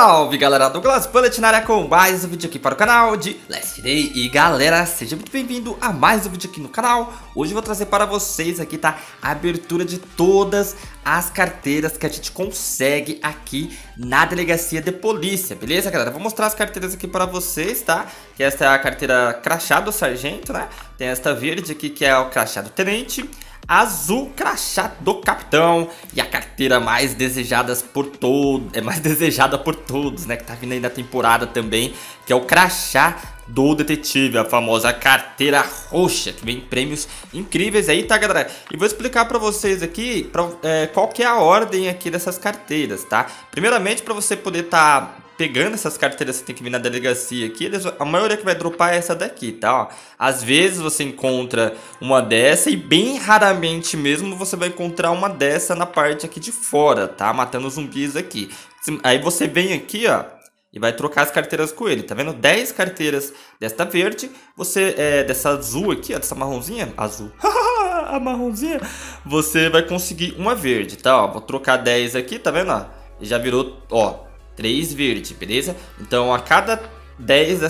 Salve galera, Dolglas Bullet na área com mais um vídeo aqui para o canal de Last Day. E galera, seja muito bem-vindo a mais um vídeo aqui no canal. Hoje eu vou trazer para vocês aqui, tá, a abertura de todas as carteiras que a gente consegue aqui na delegacia de polícia, beleza galera? Vou mostrar as carteiras aqui para vocês, tá? Que esta é a carteira crachá do sargento, né? Tem esta verde aqui que é o crachá do tenente, azul crachá do capitão, e a carteira mais desejada por todos, né, que tá vindo aí na temporada também, que é o crachá do detetive, a famosa carteira roxa, que vem prêmios incríveis aí, tá galera? E vou explicar pra vocês aqui qual que é a ordem aqui dessas carteiras, tá? Primeiramente, pra você poder tá pegando essas carteiras, você tem que vir na delegacia aqui. A maioria que vai dropar é essa daqui, tá? Ó, às vezes você encontra uma dessa, e bem raramente mesmo você vai encontrar uma dessa na parte aqui de fora, tá? Matando zumbis aqui. Aí você vem aqui, ó, e vai trocar as carteiras com ele, tá vendo? 10 carteiras desta verde, você dessa azul aqui, ó, dessa marronzinha, azul, a marronzinha, você vai conseguir uma verde, tá? Ó, vou trocar 10 aqui, tá vendo? Ó, já virou, ó, 3 verde, beleza? Então a cada 10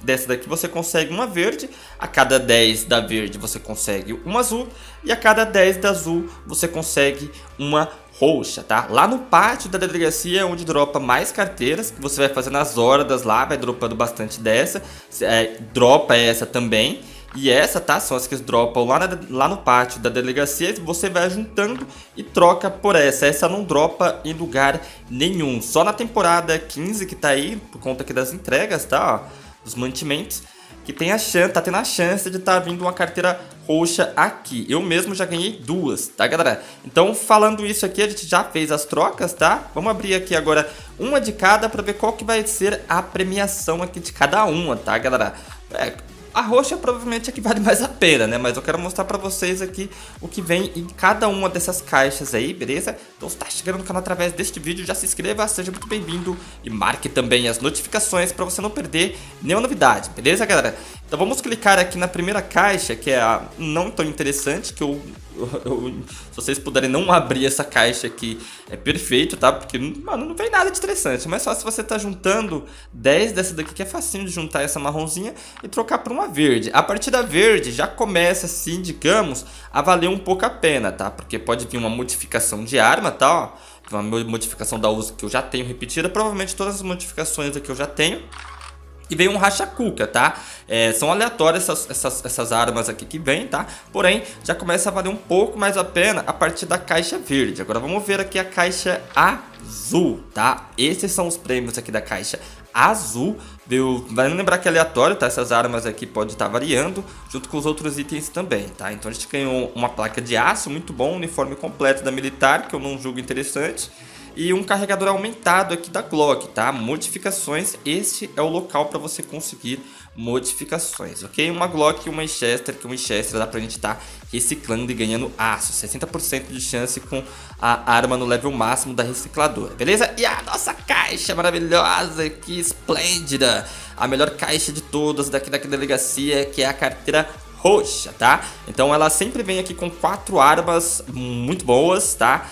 dessa daqui você consegue uma verde, a cada 10 da verde você consegue uma azul, e a cada 10 da azul você consegue uma roxa, tá? Lá no pátio da delegacia é onde dropa mais carteiras, que você vai fazendo as hordas lá, vai dropando bastante dessa, dropa essa também. E essa, tá? São as que dropam lá no pátio da delegacia. Você vai juntando e troca por essa. Essa não dropa em lugar nenhum. Só na temporada 15 que tá aí, por conta aqui das entregas, tá? Ó, dos mantimentos, que tem a chance, tá tendo a chance de tá vindo uma carteira roxa aqui. Eu mesmo já ganhei duas, tá galera? Então, falando isso aqui, a gente já fez as trocas, tá? Vamos abrir aqui agora uma de cada pra ver qual que vai ser a premiação aqui de cada uma, tá galera? A roxa provavelmente é que vale mais a pena, né? Mas eu quero mostrar pra vocês aqui o que vem em cada uma dessas caixas aí, beleza? Então se tá chegando no canal através deste vídeo, já se inscreva, seja muito bem-vindo. E marque também as notificações pra você não perder nenhuma novidade, beleza, galera? Então vamos clicar aqui na primeira caixa, que é a não tão interessante, que se vocês puderem não abrir essa caixa aqui, é perfeito, tá? Porque, mano, não vem nada de interessante. Mas só se você tá juntando 10 dessa daqui, que é facinho de juntar essa marronzinha e trocar por uma verde. A partir da verde já começa, assim, digamos, a valer um pouco a pena, tá? Porque pode vir uma modificação de arma, tá? Ó, uma modificação da Uzi que eu já tenho repetida. Provavelmente todas as modificações aqui eu já tenho. E vem um racha-cuca, tá? São aleatórias essas armas aqui que vem, tá? Porém, já começa a valer um pouco mais a pena a partir da caixa verde. Agora vamos ver aqui a caixa azul, tá? Esses são os prêmios aqui da caixa azul. Vai lembrar que é aleatório, tá? Essas armas aqui podem estar variando junto com os outros itens também, tá? Então a gente ganhou uma placa de aço, muito bom, um uniforme completo da militar, que eu não julgo interessante, e um carregador aumentado aqui da Glock, tá? Modificações, este é o local para você conseguir modificações, ok? Uma Glock e uma Winchester, que o Winchester dá pra gente tá reciclando e ganhando aço, 60% de chance com a arma no level máximo da recicladora, beleza? E a nossa caixa maravilhosa aqui, esplêndida, a melhor caixa de todas daqui da delegacia, que é a carteira roxa, tá? Então ela sempre vem aqui com 4 armas muito boas, tá?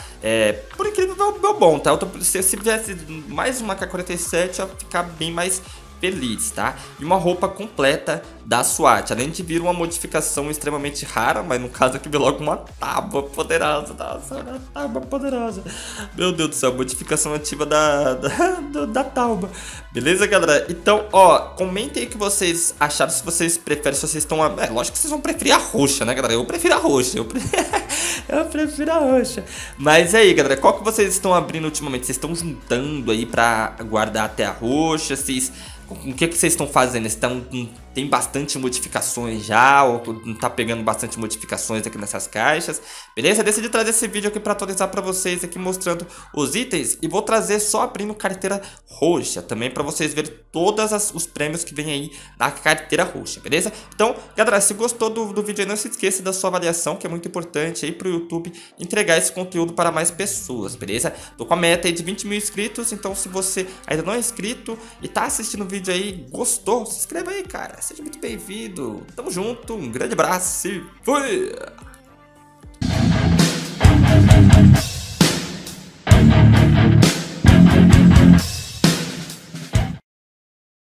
Por incrível é bom, tá? Se viesse mais uma K47, eu ia ficar bem mais feliz, tá? E uma roupa completa da SWAT, além de vir uma modificação extremamente rara, mas no caso aqui veio logo uma tábua poderosa. Nossa, uma tábua poderosa, meu Deus do céu, modificação ativa da tábua, beleza galera? Então, ó, comentem aí o que vocês acharam, se vocês preferem, se vocês estão, lógico que vocês vão preferir a roxa, né galera? Eu prefiro a roxa, eu prefiro a roxa. Mas aí galera, qual que vocês estão abrindo ultimamente? Vocês estão juntando aí pra guardar até a roxa? Vocês, o que que vocês estão fazendo? Estão, tem bastante modificações já, ou tá pegando bastante modificações aqui nessas caixas, beleza? Decidi trazer esse vídeo aqui pra atualizar pra vocês aqui, mostrando os itens, e vou trazer só abrindo carteira roxa também, pra vocês verem todos os prêmios que vem aí na carteira roxa, beleza? Então, galera, se gostou do vídeo aí, não se esqueça da sua avaliação, que é muito importante aí pro YouTube entregar esse conteúdo para mais pessoas, beleza? Tô com a meta aí de 20 mil inscritos, então se você ainda não é inscrito e tá assistindo o vídeo aí, gostou, se inscreva aí, cara. Seja muito bem-vindo. Tamo junto, um grande abraço e fui!